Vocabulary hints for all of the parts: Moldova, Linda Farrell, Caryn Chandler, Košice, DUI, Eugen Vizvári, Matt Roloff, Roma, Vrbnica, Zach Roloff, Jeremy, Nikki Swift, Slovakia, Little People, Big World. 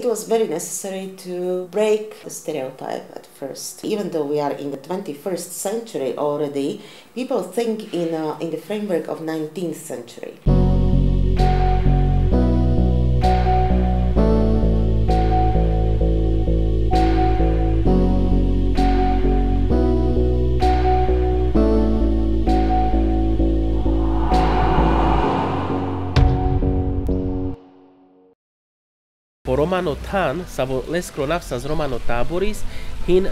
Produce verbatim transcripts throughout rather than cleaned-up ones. It was very necessary to break the stereotype at first. Even though we are in the twenty-first century already, people think in, uh, in the framework of nineteenth century. Po Romanotán sa vo Leskronavsa z Romanotáboris hin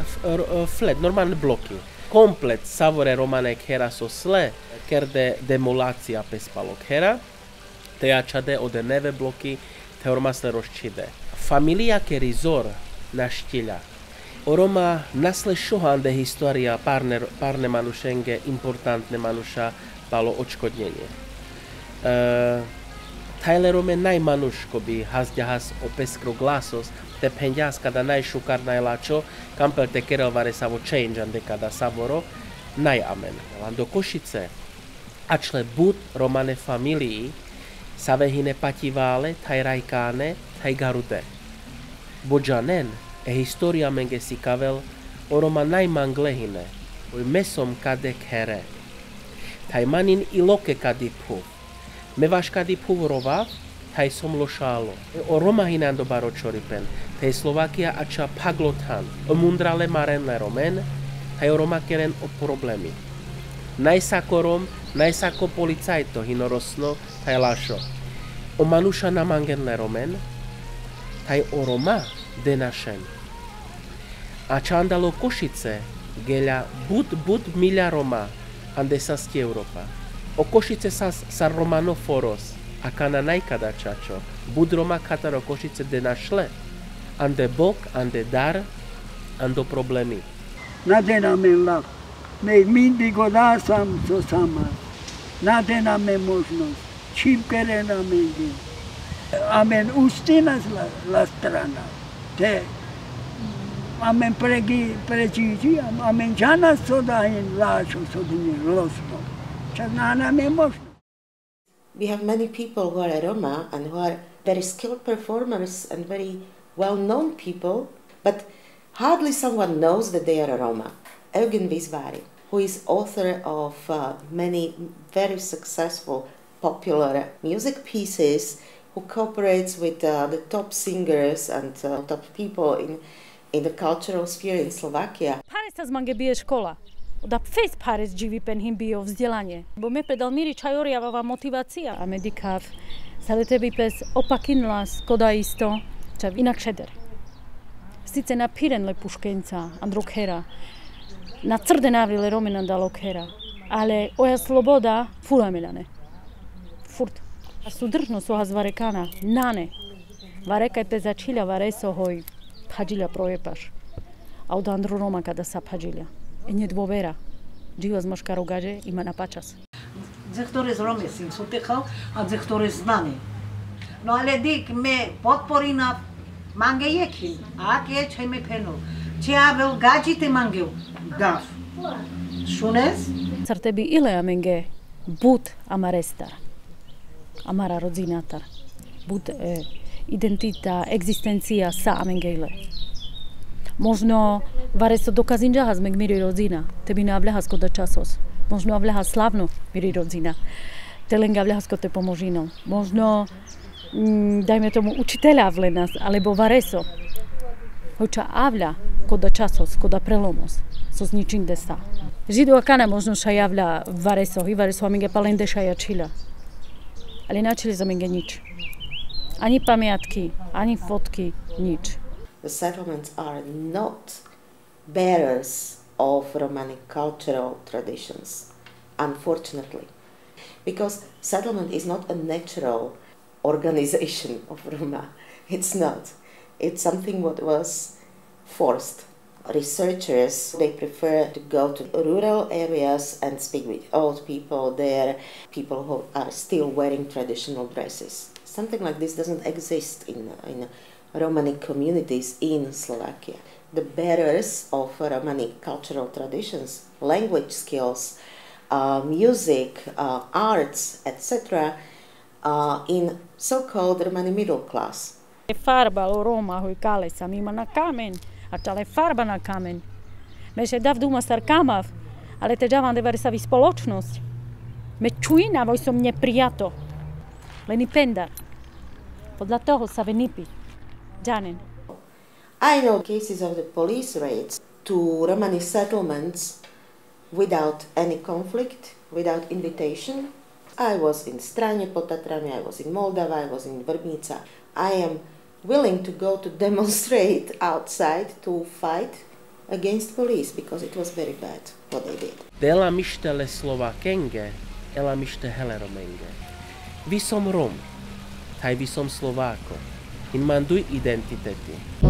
fled normálne bloky. Komplet savore romanek hera so sle, ker de demolácia pespalok hera, te ačade ode neve bloky, te ormasle rozčide. Familia kerizor naštila. Oroma nasle šohande historia parne, parne manušenge, importantne manuša palo očkodnjenje. E, Tajlerome najmanuško bi hazdjahas opeskro glasos, te penjas kada najšukar najlačo, kampel te kerelvare savo čenjan dekada savoro, najamen. Do Košice, ačle bud romane familiji, savehine pativale, taj rajkane, taj garude. Bođanen e historia menge sikavel oroma najmanglehine, oj mesom kade kere. Tajmanin i loke kadipu. Me vaškadi puvorova, taj som lošalo. O Roma hinan do baročoripen, taj Slovakia ača paglotan, o mundrale marenle romen, taj o Roma keren o problemi. Najsako Rom, najsako policajto hinorosno, taj lašo. O manuša namangenle romen, taj o Roma denašen. A čandalo Košice, gelja bud bud milja Roma, ande sasti Europa. O Košice sa, sa romanoforos, a kana najkada čačo, bud Roma kataro Košice de našle, ande bok, ande dar, ando problemi. Nadena me lak, me mindig odasam so sama, nadena me možnost, čim kerena me idem. Amen ustina la, la strana, te, amen pregi, pređiđi, amen džana so dahin lašo so dinje, losno. We have many people who are Roma and who are very skilled performers and very well-known people, but hardly someone knows that they are a Roma. Eugen Vizvári, who is author of uh, many very successful popular music pieces, who cooperates with uh, the top singers and uh, top people in, in the cultural sphere in Slovakia. Da fez párec živí pen him bio vzdelanie. Bo me predal miri čajoriavá motivácia. A medikav sa letebí pes opakinla skoda isto, čav inak šeder. Sice na pirenle puškenca, androkhera, na crde navrile romenanda lokhera, ale oja sloboda furamelane. Furt. A sudržnosť oha z varekana, nane. Varekaj pes začila vareso hoj, phađila projepaš. A od andro Roma kada sa phađila. Nedôvera. Díva z moška rogaže ima na pačas. Ze ktoré z Romy som utechal a ze ktoré z nami. No ale dík me podporí na mange jeky. A ak je, čaj me penul. Čia veľ gačite mangeu. Gav. Šunes? Carte by ile amenge bud amarestar. Amara rodzinatar. Bud identita, existencia sa amenge ile. Možno vareso dokazin džahaz meg miri rodzina, te bi ne avlehaz kod da časos. Možno avlehaz slavno miri rodzina, te lenga avlehaz kod te pomožinom. Možno, dajme tomu, učitelja avle nas, alebo vareso. Hoča avlja kod da časos, kod da prelomos, so z ničin desa. Žido akana možno šaj avlja vareso, i vareso aminge palende šajačila. Ali načeli za minge nič. Ani pamjatki, ani fotki, nič. The settlements are not bearers of Romanic cultural traditions, unfortunately, because settlement is not a natural organization of Roma. It's not. It's something what was forced. Researchers, they prefer to go to rural areas and speak with old people there, people who are still wearing traditional dresses. Something like this doesn't exist in in. Romanic communities in Slovakia. The bearers of Romanic cultural traditions, language skills, uh, music, uh, arts, et cetera, uh, in so-called Romani middle class. Farbal o Roma hui kale sam ima na kamen, a čale farba na kamen. Me še dav duma star kamav, ale te džavan devar savi spoločnosť. Me čujina voj som neprijato, leni pendar. Podľa toho sa venipi. Džanen. I know cases of the police raids to Romani settlements without any conflict, without invitation. I was in Stranje pod Tatrami, I was in Moldova, I was in Vrbnica. I am willing to go to demonstrate outside to fight against police because it was very bad what they did. Dela mištele Slovakenge, ela mište hele Romenge. Vi som Rom, taj vi som Slovako. In manduj identiteti.